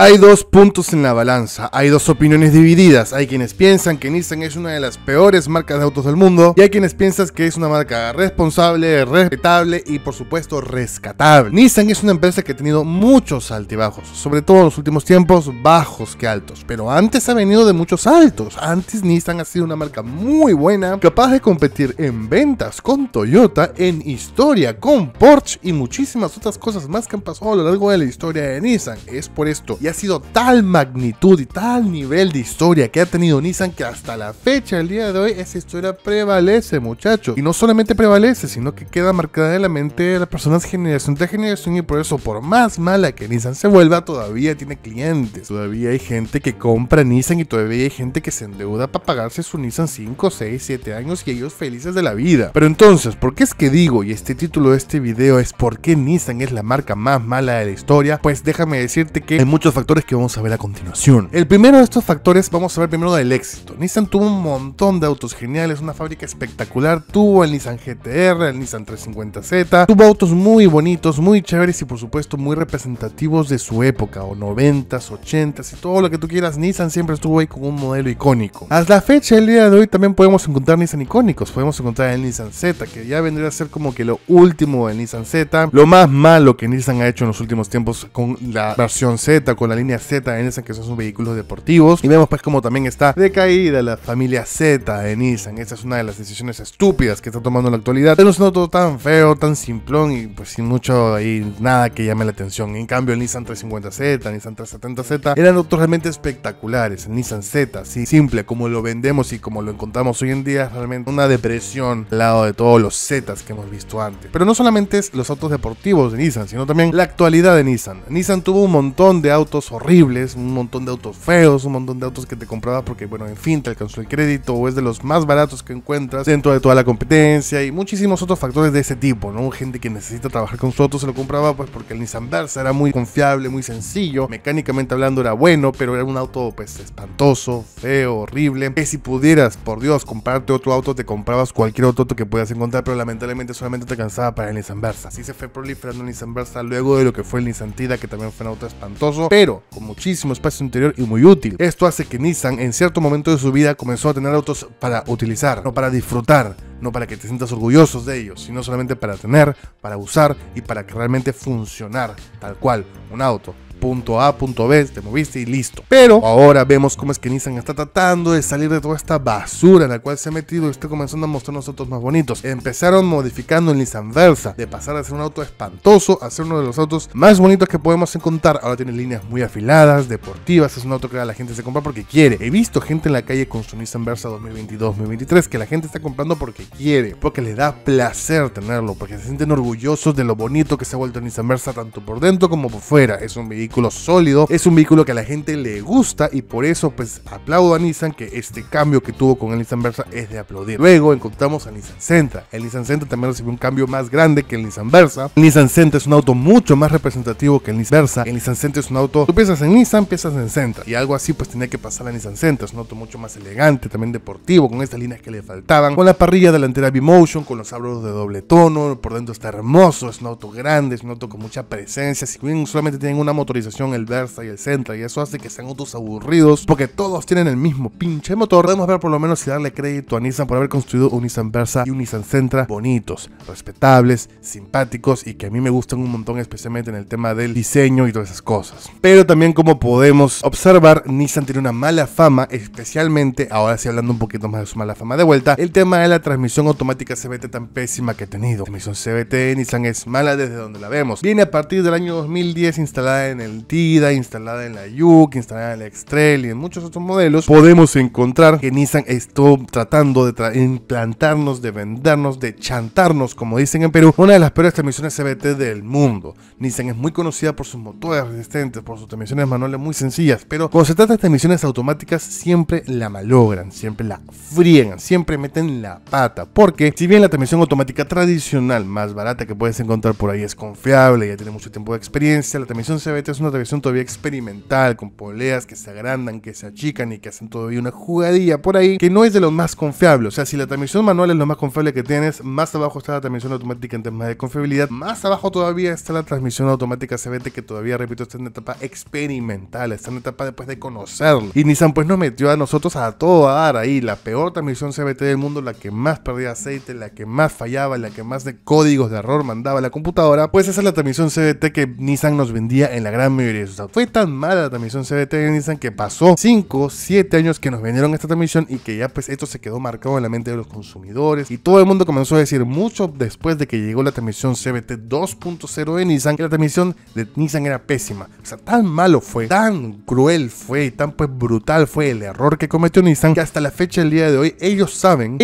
Hay dos puntos en la balanza, hay dos opiniones divididas, hay quienes piensan que Nissan es una de las peores marcas de autos del mundo y hay quienes piensan que es una marca responsable, respetable y por supuesto rescatable. Nissan es una empresa que ha tenido muchos altibajos, sobre todo en los últimos tiempos, bajos que altos, pero antes ha venido de muchos altos. Antes Nissan ha sido una marca muy buena, capaz de competir en ventas con Toyota, en historia con Porsche y muchísimas otras cosas más que han pasado a lo largo de la historia de Nissan. Es por esto y ha sido tal magnitud y tal nivel de historia que ha tenido Nissan que hasta la fecha, el día de hoy, esa historia prevalece, muchachos. Y no solamente prevalece, sino que queda marcada en la mente de las personas generación tras generación, y por eso, por más mala que Nissan se vuelva, todavía tiene clientes, todavía hay gente que compra Nissan y todavía hay gente que se endeuda para pagarse su Nissan 5, 6, 7 años y ellos felices de la vida. Pero entonces, ¿por qué es que digo, y este título de este video es ¿por qué Nissan es la marca más mala de la historia? Pues déjame decirte que hay muchos factores que vamos a ver a continuación. El primero de estos factores, vamos a ver primero del éxito. Nissan tuvo un montón de autos geniales, una fábrica espectacular, tuvo el Nissan GT-R, el Nissan 350Z, tuvo autos muy bonitos, muy chéveres y por supuesto muy representativos de su época, o 90s, 80s y todo lo que tú quieras. Nissan siempre estuvo ahí con un modelo icónico. Hasta la fecha, el día de hoy, también podemos encontrar Nissan icónicos, podemos encontrar el Nissan Z, que ya vendría a ser como que lo último del Nissan Z, lo más malo que Nissan ha hecho en los últimos tiempos con la versión Z, con la línea Z de Nissan, que son sus vehículos deportivos. Y vemos pues como también está decaída la familia Z de Nissan. Esta es una de las decisiones estúpidas que está tomando en la actualidad. Pero es un auto tan feo, tan simplón y pues sin mucho ahí nada que llame la atención. En cambio el Nissan 350Z, Nissan 370Z eran autos realmente espectaculares. El Nissan Z, así simple como lo vendemos y como lo encontramos hoy en día, es realmente una depresión al lado de todos los Zetas que hemos visto antes. Pero no solamente es los autos deportivos de Nissan, sino también la actualidad de Nissan. Nissan tuvo un montón de autos horribles, un montón de autos feos, un montón de autos que te comprabas porque, bueno, en fin, te alcanzó el crédito o es de los más baratos que encuentras dentro de toda la competencia y muchísimos otros factores de ese tipo, ¿no? Gente que necesita trabajar con su auto se lo compraba pues porque el Nissan Versa era muy confiable, muy sencillo, mecánicamente hablando era bueno, pero era un auto pues espantoso, feo, horrible, que si pudieras, por Dios, comprarte otro auto, te comprabas cualquier otro auto que puedas encontrar, pero lamentablemente solamente te alcanzaba para el Nissan Versa. Así se fue proliferando el Nissan Versa luego de lo que fue el Nissan Tiida, que también fue un auto espantoso, pero con muchísimo espacio interior y muy útil. Esto hace que Nissan en cierto momento de su vida comenzó a tener autos para utilizar, no para disfrutar, no para que te sientas orgullosos de ellos, sino solamente para tener, para usar y para que realmente funcionar tal cual un auto. Punto A, punto B, te moviste y listo. Pero ahora vemos cómo es que Nissan está tratando de salir de toda esta basura en la cual se ha metido y está comenzando a mostrarnos autos más bonitos. Empezaron modificando el Nissan Versa, de pasar a ser un auto espantoso a ser uno de los autos más bonitos que podemos encontrar. Ahora tiene líneas muy afiladas, deportivas, es un auto que la gente se compra porque quiere. He visto gente en la calle con su Nissan Versa 2022-2023 que la gente está comprando porque quiere, porque les da placer tenerlo, porque se sienten orgullosos de lo bonito que se ha vuelto el Nissan Versa tanto por dentro como por fuera. Es un vehículo sólido, es un vehículo que a la gente le gusta y por eso pues aplaudo a Nissan que este cambio que tuvo con el Nissan Versa es de aplaudir. Luego encontramos al Nissan Sentra. El Nissan Sentra también recibió un cambio más grande que el Nissan Versa. El Nissan Sentra es un auto mucho más representativo que el Nissan Versa. El Nissan Sentra es un auto, tú piensas en Nissan, piensas en Sentra, y algo así pues tenía que pasar a Nissan Sentra. Es un auto mucho más elegante, también deportivo, con estas líneas que le faltaban, con la parrilla delantera B-Motion, con los sabros de doble tono, por dentro está hermoso, es un auto grande, es un auto con mucha presencia. Si bien solamente tienen una motorización el Versa y el Sentra, y eso hace que sean autos aburridos porque todos tienen el mismo pinche motor. Podemos ver por lo menos y darle crédito a Nissan por haber construido un Nissan Versa y un Nissan Sentra bonitos, respetables, simpáticos y que a mí me gustan un montón, especialmente en el tema del diseño y todas esas cosas. Pero también, como podemos observar, Nissan tiene una mala fama, especialmente, ahora sí hablando un poquito más de su mala fama de vuelta, el tema de la transmisión automática CVT tan pésima que ha tenido. La transmisión CVT de Nissan es mala desde donde la vemos. Viene a partir del año 2010 instalada en el Tiida, instalada en la Juke, instalada en la X-Trail y en muchos otros modelos. Podemos encontrar que Nissan estuvo tratando de implantarnos, de vendernos, de chantarnos, como dicen en Perú, una de las peores transmisiones CVT del mundo. Nissan es muy conocida por sus motores resistentes, por sus transmisiones manuales muy sencillas, pero cuando se trata de transmisiones automáticas siempre la malogran, siempre la friegan, siempre meten la pata, porque si bien la transmisión automática tradicional más barata que puedes encontrar por ahí es confiable, ya tiene mucho tiempo de experiencia, la transmisión CVT es es una televisión todavía experimental, con poleas que se agrandan, que se achican y que hacen todavía una jugadilla por ahí, que no es de lo más confiable. O sea, si la transmisión manual es lo más confiable que tienes, más abajo está la transmisión automática en temas de confiabilidad, más abajo todavía está la transmisión automática CVT, que todavía, repito, está en una etapa experimental, está en una etapa después de conocerla. Y Nissan pues nos metió a nosotros a todo a dar ahí, la peor transmisión CVT del mundo, la que más perdía aceite, la que más fallaba, la que más de códigos de error mandaba a la computadora. Pues esa es la transmisión CVT que Nissan nos vendía en la gran mayoría de sus autos. Fue tan mala la transmisión CVT de Nissan que pasó 5, 7 años que nos vendieron esta transmisión y que ya pues esto se quedó marcado en la mente de los consumidores, y todo el mundo comenzó a decir mucho después de que llegó la transmisión CVT 2.0 de Nissan, que la transmisión de Nissan era pésima. O sea, tan malo fue, tan cruel fue y tan pues brutal fue el error que cometió Nissan, que hasta la fecha del día de hoy ellos saben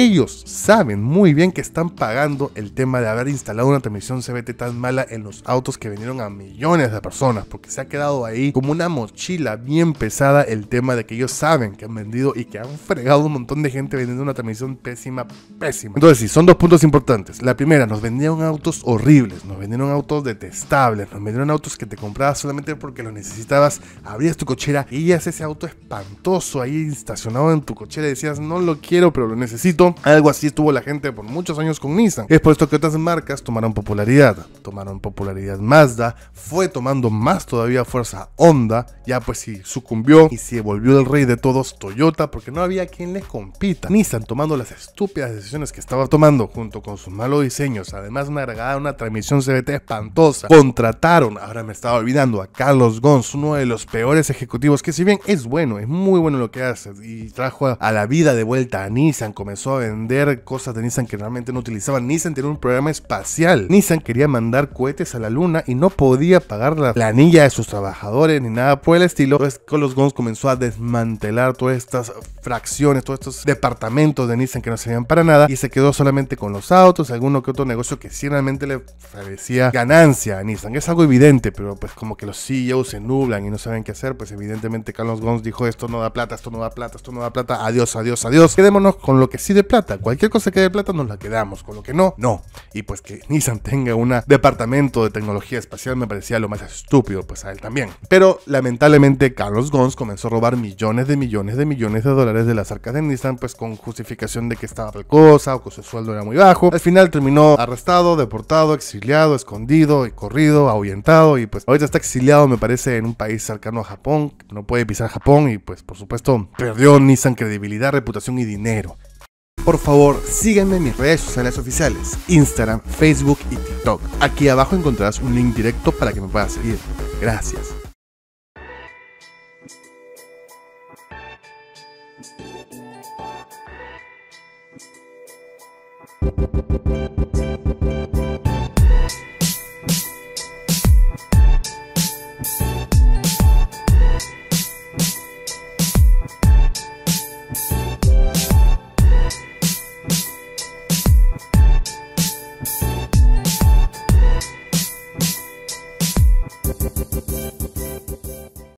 muy bien que están pagando el tema de haber instalado una transmisión CVT tan mala en los autos que vendieron a millones de personas, porque se ha quedado ahí como una mochila bien pesada el tema de que ellos saben que han vendido y que han fregado un montón de gente vendiendo una transmisión pésima, pésima. Entonces sí, son dos puntos importantes. La primera, nos vendieron autos horribles, nos vendieron autos detestables, nos vendieron autos que te comprabas solamente porque los necesitabas, abrías tu cochera y veías ese auto espantoso ahí estacionado en tu cochera y decías, no lo quiero pero lo necesito. Algo así estuvo la gente por muchos años con Nissan. Es por esto que otras marcas tomaron popularidad. Mazda fue tomando más todavía fuerza, Honda ya pues sí sucumbió y se volvió el rey de todos, Toyota, porque no había quien les compita. Nissan, tomando las estúpidas decisiones que estaba tomando junto con sus malos diseños, además me agregaba una transmisión CVT espantosa, contrataron, ahora me estaba olvidando, a Carlos Ghosn, uno de los peores ejecutivos, que si bien es bueno, es muy bueno lo que hace, y trajo a la vida de vuelta a Nissan, comenzó a vender cosas de Nissan que realmente no utilizaban. Nissan tenía un programa espacial, Nissan quería mandar cohetes a la luna y no podía pagar la planilla de sus trabajadores ni nada por el estilo. Entonces Carlos Ghosn comenzó a desmantelar todas estas fracciones, todos estos departamentos de Nissan que no servían para nada, y se quedó solamente con los autos, alguno que otro negocio que sí realmente le parecía ganancia a Nissan. Es algo evidente, pero pues como que los CEOs se nublan y no saben qué hacer, pues evidentemente Carlos Ghosn dijo, esto no da plata, esto no da plata, esto no da plata, adiós, adiós, adiós, quedémonos con lo que sí de plata, cualquier cosa que dé plata nos la quedamos, con lo que no, no. Y pues que Nissan tenga un departamento de tecnología espacial me parecía lo más estúpido, pues a él también. Pero lamentablemente Carlos Ghosn comenzó a robar millones de dólares de las arcas de Nissan, pues con justificación de que estaba tal cosa o que su sueldo era muy bajo. Al final terminó arrestado, deportado, exiliado, escondido y corrido, ahuyentado, y pues ahorita está exiliado, me parece, en un país cercano a Japón, no puede pisar Japón, y pues por supuesto perdió Nissan credibilidad, reputación y dinero. Por favor, síganme en mis redes sociales oficiales, Instagram, Facebook y TikTok. Aquí abajo encontrarás un link directo para que me puedas seguir. Gracias.